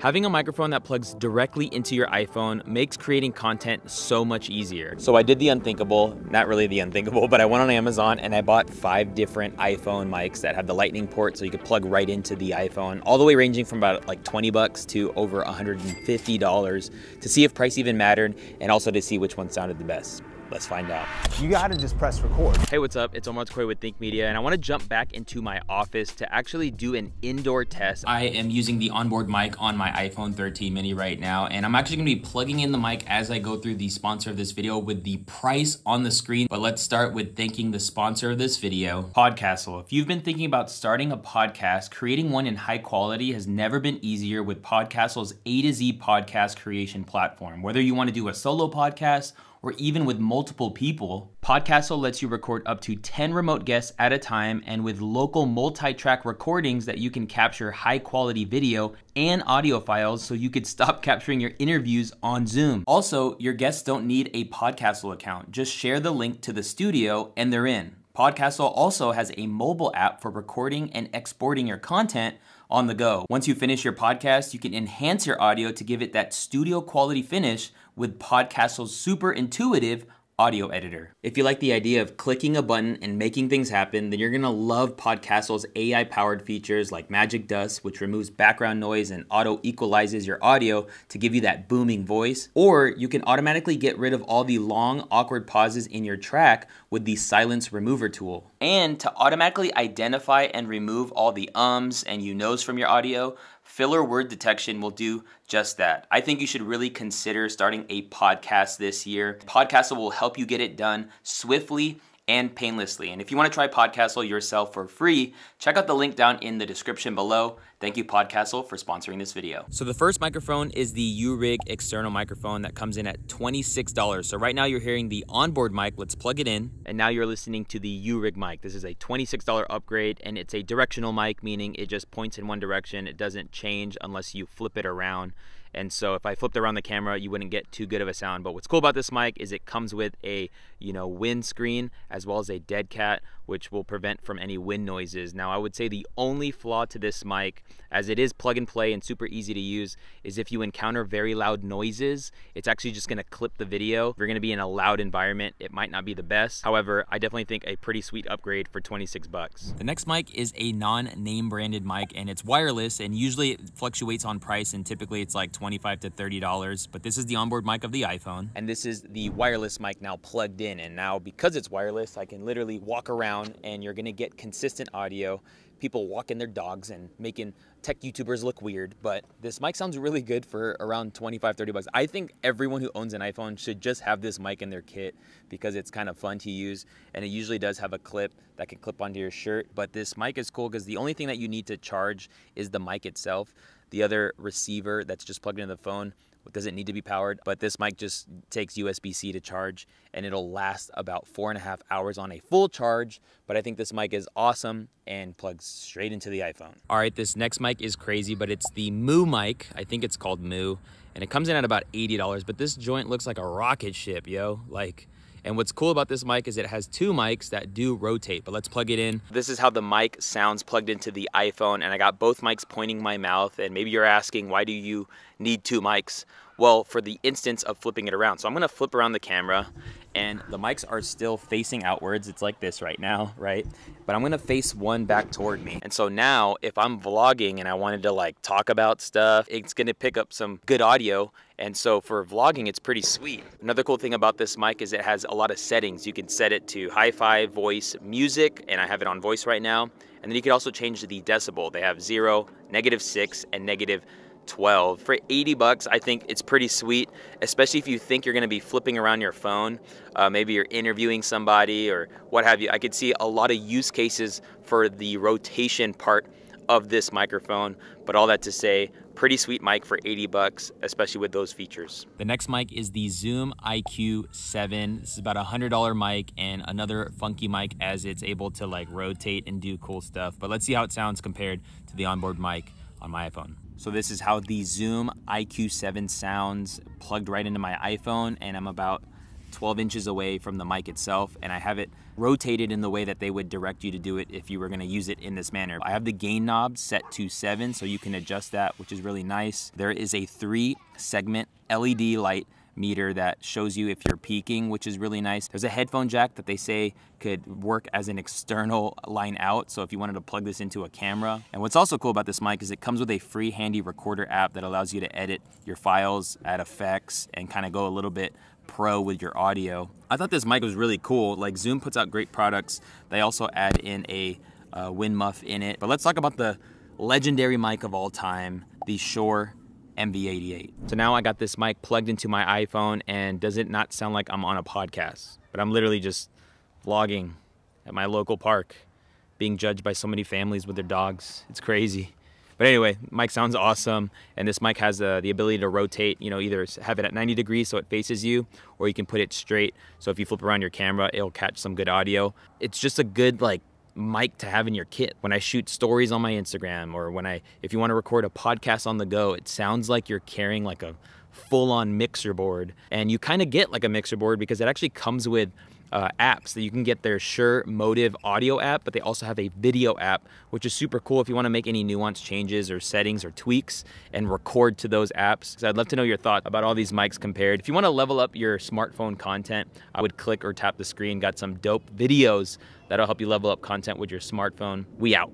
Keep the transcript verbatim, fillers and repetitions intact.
Having a microphone that plugs directly into your iPhone makes creating content so much easier. So I did the unthinkable, not really the unthinkable, but I went on Amazon and I bought five different iPhone mics that have the lightning port so you could plug right into the iPhone, all the way ranging from about like twenty bucks to over one hundred fifty dollars to see if price even mattered and also to see which one sounded the best. Let's find out. You gotta just press record. Hey, what's up? It's Omar Eltakrori with Think Media, and I wanna jump back into my office to actually do an indoor test. I am using the onboard mic on my iPhone thirteen mini right now, and I'm actually gonna be plugging in the mic as I go through the sponsor of this video with the price on the screen. But let's start with thanking the sponsor of this video, Podcastle. If you've been thinking about starting a podcast, creating one in high quality has never been easier with Podcastle's A to Z podcast creation platform. Whether you wanna do a solo podcast, or even with multiple people, Podcastle lets you record up to ten remote guests at a time, and with local multi-track recordings that you can capture high quality video and audio files so you could stop capturing your interviews on Zoom. Also, your guests don't need a Podcastle account. Just share the link to the studio and they're in. Podcastle also has a mobile app for recording and exporting your content on the go. Once you finish your podcast, you can enhance your audio to give it that studio quality finish with Podcastle's super intuitive audio editor. If you like the idea of clicking a button and making things happen, then you're gonna love Podcastle's A I-powered features like Magic Dust, which removes background noise and auto-equalizes your audio to give you that booming voice. Or you can automatically get rid of all the long, awkward pauses in your track with the Silence Remover tool. And to automatically identify and remove all the ums and you knows from your audio, filler word detection will do just that. I think you should really consider starting a podcast this year. Podcastle will help you get it done swiftly and painlessly. And if you want to try Podcastle yourself for free, check out the link down in the description below. Thank you, Podcastle, for sponsoring this video. So the first microphone is the UURig external microphone that comes in at twenty-six dollars. So right now you're hearing the onboard mic. Let's plug it in. And now you're listening to the UURig mic. This is a twenty-six dollar upgrade, and it's a directional mic, meaning it just points in one direction. It doesn't change unless you flip it around. And so if I flipped around the camera, you wouldn't get too good of a sound. But what's cool about this mic is it comes with a, you know, windscreen as well as a dead cat, which will prevent from any wind noises. Now, I would say the only flaw to this mic, as it is plug and play and super easy to use, is if you encounter very loud noises, it's actually just gonna clip the video. If you're gonna be in a loud environment, it might not be the best. However, I definitely think a pretty sweet upgrade for twenty-six bucks. The next mic is a non-name branded mic, and it's wireless, and usually it fluctuates on price, and typically it's like twenty-five to thirty dollars, but this is the onboard mic of the iPhone. And this is the wireless mic now plugged in, and now because it's wireless, I can literally walk around and you're gonna get consistent audio. People walking their dogs and making tech YouTubers look weird, but this mic sounds really good for around twenty-five, thirty bucks. I think everyone who owns an iPhone should just have this mic in their kit because it's kind of fun to use, and it usually does have a clip that can clip onto your shirt. But this mic is cool because the only thing that you need to charge is the mic itself. The other receiver that's just plugged into the phone doesn't need to be powered, but this mic just takes U S B C to charge, and it'll last about four and a half hours on a full charge. But I think this mic is awesome and plugs straight into the iPhone. All right, this next mic is crazy, but it's the Moo mic. I think it's called Moo, and it comes in at about eighty dollars, but this joint looks like a rocket ship, yo. Like, and what's cool about this mic is it has two mics that do rotate, but let's plug it in. This is how the mic sounds plugged into the iPhone, and I got both mics pointing my mouth, and maybe you're asking, why do you need two mics? Well, for the instance of flipping it around. So I'm gonna flip around the camera, and the mics are still facing outwards. It's like this right now, right? But I'm gonna face one back toward me. And so now if I'm vlogging and I wanted to like talk about stuff, it's gonna pick up some good audio. And so for vlogging, it's pretty sweet. Another cool thing about this mic is it has a lot of settings. You can set it to hi-fi, voice, music, and I have it on voice right now. And then you can also change the decibel. They have zero, negative six, and negative twelve. For eighty bucks, I think it's pretty sweet, especially if you think you're gonna be flipping around your phone. Uh, maybe you're interviewing somebody or what have you. I could see a lot of use cases for the rotation part of this microphone, but all that to say, pretty sweet mic for eighty bucks, especially with those features. The next mic is the Zoom I Q seven. This is about a one hundred dollar mic, and another funky mic as it's able to like rotate and do cool stuff. But let's see how it sounds compared to the onboard mic on my iPhone. So this is how the Zoom I Q seven sounds plugged right into my iPhone, and I'm about twelve inches away from the mic itself, and I have it rotated in the way that they would direct you to do it if you were going to use it in this manner. I have the gain knob set to seven, so you can adjust that, which is really nice. There is a three segment L E D light meter that shows you if you're peaking, which is really nice. There's a headphone jack that they say could work as an external line out, so if you wanted to plug this into a camera. And what's also cool about this mic is it comes with a free handy recorder app that allows you to edit your files, add effects, and kind of go a little bit pro with your audio. I thought this mic was really cool. Like, Zoom puts out great products. They also add in a uh, wind muff in it. But let's talk about the legendary mic of all time, the Shure M V eighty-eight. So now I got this mic plugged into my iPhone, and does it not sound like I'm on a podcast? But I'm literally just vlogging at my local park, being judged by so many families with their dogs. It's crazy. But anyway, mic sounds awesome, and this mic has uh, the ability to rotate, you know, either have it at ninety degrees so it faces you, or you can put it straight, so if you flip around your camera, it'll catch some good audio. It's just a good, like, mic to have in your kit. When I shoot stories on my Instagram, or when I, if you want to record a podcast on the go, it sounds like you're carrying like a full-on mixer board. And you kind of get like a mixer board because it actually comes with uh, apps that you can get. Their Shure Motive audio app, but they also have a video app, which is super cool if you want to make any nuanced changes or settings or tweaks and record to those apps. So I'd love to know your thoughts about all these mics compared. If you want to level up your smartphone content, I would click or tap the screen. Got some dope videos that'll help you level up content with your smartphone. We out.